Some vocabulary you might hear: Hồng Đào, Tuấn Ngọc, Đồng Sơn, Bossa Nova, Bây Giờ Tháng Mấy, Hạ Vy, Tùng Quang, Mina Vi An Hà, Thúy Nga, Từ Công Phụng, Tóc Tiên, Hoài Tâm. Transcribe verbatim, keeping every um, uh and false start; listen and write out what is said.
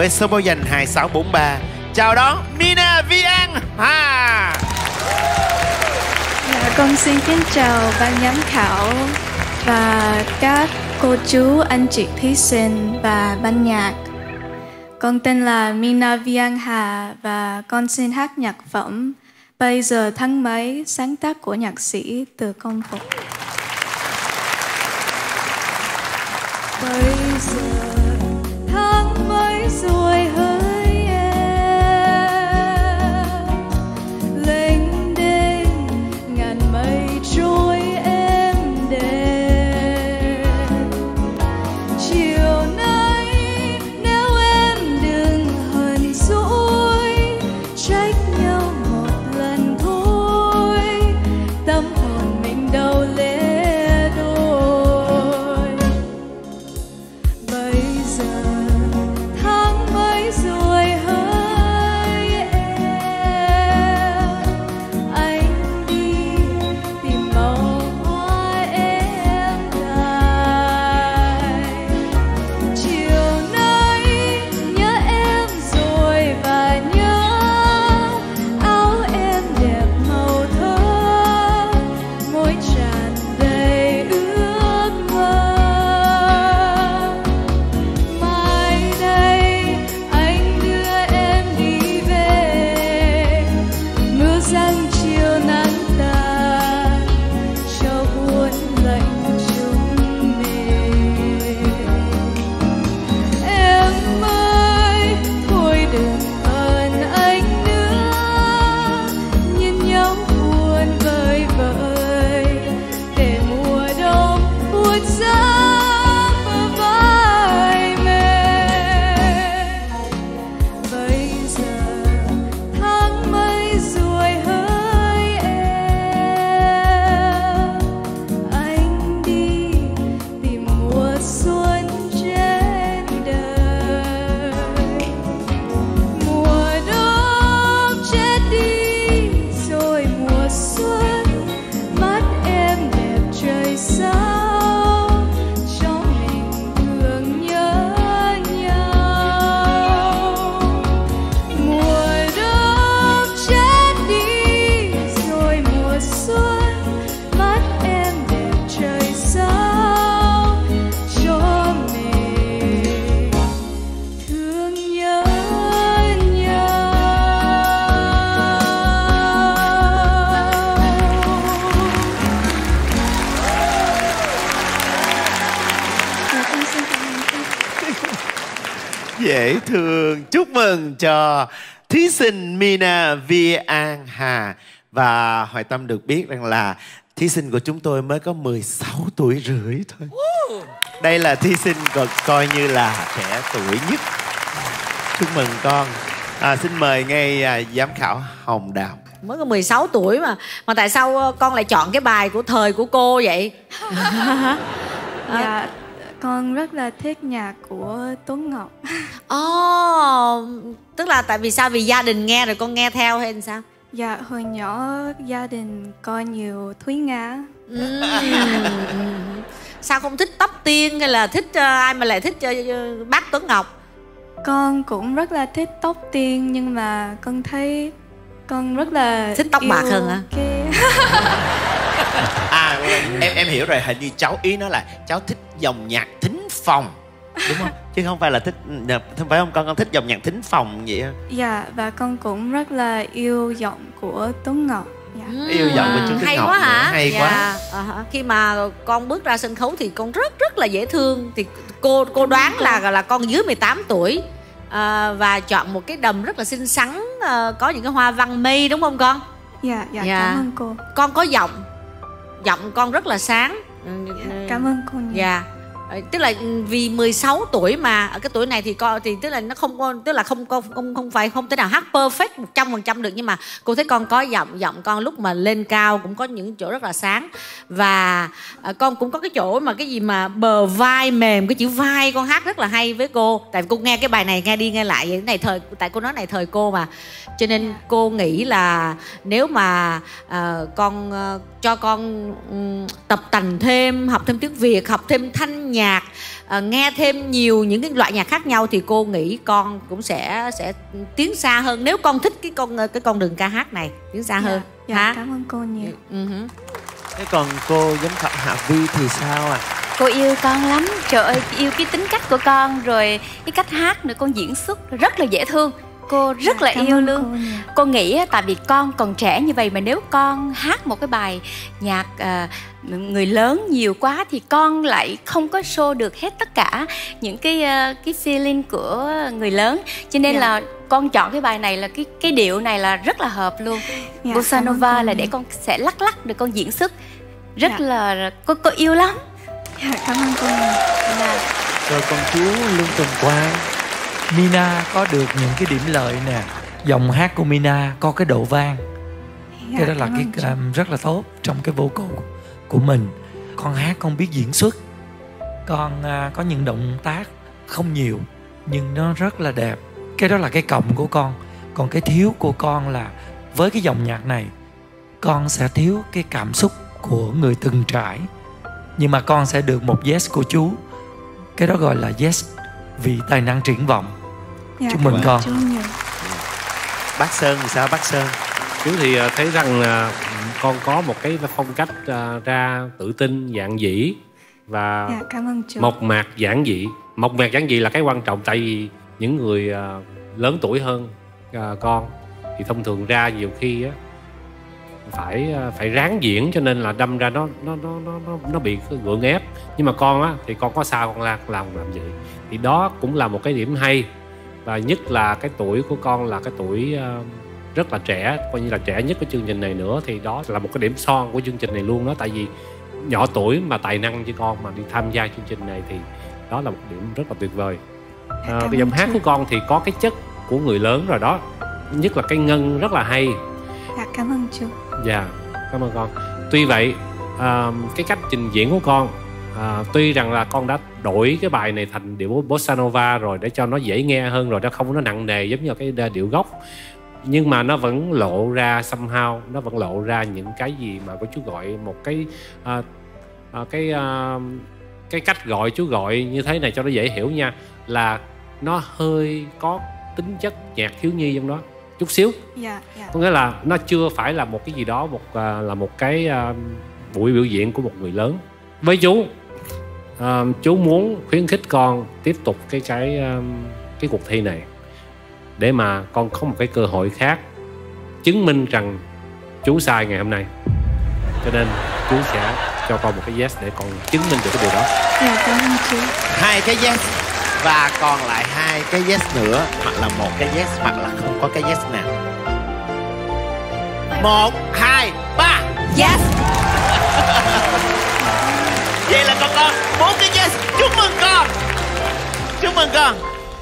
Với số báo danh hai sáu bốn ba, chào đón Mina Vi An Hà. Dạ, con xin kính chào ban giám khảo và các cô chú, anh chị thí sinh và ban nhạc. Con tên là Mina Vi An Hà và con xin hát nhạc phẩm Bây Giờ Tháng Mấy, sáng tác của nhạc sĩ Từ Công Phụng. Bây giờ tháng mấy rồi hỡi em, lênh đênh ngàn mây trôi em đêm. Chiều nay nếu em đừng hờn dỗi, trách nhau một lần thôi, tâm hồn mình đâu lẽ đôi. Bây giờ dễ thương. Chúc mừng cho thí sinh Mina Vi An Hà. Và Hoài Tâm được biết rằng là thí sinh của chúng tôi mới có mười sáu tuổi rưỡi thôi. Đây là thí sinh còn coi như là trẻ tuổi nhất. Chúc mừng con. à, Xin mời ngay à, giám khảo Hồng Đào. Mới có mười sáu tuổi mà Mà tại sao con lại chọn cái bài của thời của cô vậy? Dạ, con rất là thích nhạc của Tuấn Ngọc. Ồ, oh, tức là tại vì sao? Vì gia đình nghe rồi con nghe theo hay sao? Dạ, hồi nhỏ gia đình coi nhiều Thúy Nga. Mm. Sao không thích Tóc Tiên hay là thích uh, ai mà lại thích uh, bác Tuấn Ngọc? Con cũng rất là thích Tóc Tiên nhưng mà con thấy con rất là thích tóc bạc hơn hả? Cái... à, em em hiểu rồi, hình như cháu ý nó là cháu thích dòng nhạc thính phòng đúng không? Chứ không phải là thích, không phải không con? Con thích dòng nhạc thính phòng vậy hả? Dạ, và con cũng rất là yêu giọng của Tuấn Ngọc. Dạ. Ừ, yêu giọng của Tuấn Ngọc hay quá hả? Hay dạ. quá. À, khi mà con bước ra sân khấu thì con rất rất là dễ thương. Thì cô cô đoán là là con dưới mười tám tuổi à, và chọn một cái đầm rất là xinh xắn, à, có những cái hoa văn mi đúng không con? Dạ, dạ, dạ. Cảm ơn cô. Con có giọng, giọng con rất là sáng. Dạ, cảm ơn cô nhiều. Dạ. Tức là vì mười sáu tuổi mà ở cái tuổi này thì con thì tức là nó không có, tức là không có không không phải không thể nào hát perfect một trăm phần trăm được, nhưng mà cô thấy con có giọng, giọng con lúc mà lên cao cũng có những chỗ rất là sáng, và con cũng có cái chỗ mà cái gì mà bờ vai mềm, cái chữ vai con hát rất là hay với cô. Tại vì cô nghe cái bài này nghe đi nghe lại vậy, cái này thời, tại cô nói này thời cô mà, cho nên cô nghĩ là nếu mà uh, con uh, cho con um, tập tành thêm, học thêm tiếng Việt, học thêm thanh nhạc, à, nghe thêm nhiều những cái loại nhạc khác nhau thì cô nghĩ con cũng sẽ sẽ tiến xa hơn, nếu con thích cái con cái con đường ca hát này, tiến xa dạ, hơn dạ, hả? Cảm ơn cô nhiều. Ừ. Uh-huh. Thế còn cô giám khảo Hạ Vy thì sao ạ? À? Cô yêu con lắm, trời ơi, yêu cái tính cách của con, rồi cái cách hát nữa, con diễn xuất rất là dễ thương. Cô rất là Cảm yêu luôn. Cô, cô nghĩ tại vì con còn trẻ như vậy mà nếu con hát một cái bài nhạc uh, người lớn nhiều quá thì con lại không có show được hết tất cả những cái uh, cái feeling của người lớn. Cho nên dạ. là con chọn cái bài này là cái cái điệu này là rất là hợp luôn. Dạ, Bossa Nova là để con sẽ lắc lắc được, con diễn xuất rất dạ. là cô cô yêu lắm. Dạ, cảm ơn cô. Dạ. Rồi con chú Lương Tùng Quang. Mina có được những cái điểm lợi nè, giọng hát của Mina có cái độ vang, dạ, cái đó là cái um, rất là tốt trong cái vocal của mình. Con hát con biết diễn xuất, con uh, có những động tác không nhiều nhưng nó rất là đẹp, cái đó là cái cộng của con. Còn cái thiếu của con là với cái dòng nhạc này con sẽ thiếu cái cảm xúc của người từng trải, nhưng mà con sẽ được một yes của chú, cái đó gọi là yes vì tài năng triển vọng. Dạ, chúc mừng con. Bác Sơn thì sao? Bác Sơn chú thì thấy rằng con có một cái phong cách ra tự tin, dạn dĩ và dạ, cảm ơn chú. Mộc mạc giản dị. Mộc mạc giản dị là cái quan trọng, tại vì những người lớn tuổi hơn con thì thông thường ra nhiều khi á phải phải ráng diễn, cho nên là đâm ra nó nó nó nó nó bị gượng ép. Nhưng mà con á thì con có sao con làm làm làm vậy thì đó cũng là một cái điểm hay, và nhất là cái tuổi của con là cái tuổi rất là trẻ, coi như là trẻ nhất của chương trình này nữa, thì đó là một cái điểm son của chương trình này luôn đó. Tại vì nhỏ tuổi mà tài năng như con mà đi tham gia chương trình này thì đó là một điểm rất là tuyệt vời. À, cái giọng hát của con thì có cái chất của người lớn rồi đó, nhất là cái ngân rất là hay. Dạ, cảm ơn chú. Dạ, cảm ơn con. Tuy vậy, à, cái cách trình diễn của con, à, tuy rằng là con đã đổi cái bài này thành điệu Bossa Nova rồi để cho nó dễ nghe hơn rồi, nó không nó nặng nề giống như cái điệu gốc, nhưng mà nó vẫn lộ ra somehow, nó vẫn lộ ra những cái gì mà của chú gọi một cái à, à, cái à, cái cách gọi chú gọi như thế này cho nó dễ hiểu nha, là nó hơi có tính chất nhạc thiếu nhi trong đó chút xíu. Yeah, yeah. Có nghĩa là nó chưa phải là một cái gì đó, một là một cái uh, buổi biểu diễn của một người lớn. Với chú, uh, chú muốn khuyến khích con tiếp tục cái cái uh, cái cuộc thi này để mà con có một cái cơ hội khác chứng minh rằng chú sai ngày hôm nay. Cho nên chú sẽ cho con một cái yes để con chứng minh được cái điều đó. Yeah, cảm ơn chú. Hai cái yes. Và còn lại hai cái yes nữa, hoặc là một cái yes hoặc là không có cái yes nào. Một, hai, ba. Yes. Vậy là con có bốn cái yes. Chúc mừng con. Chúc mừng con.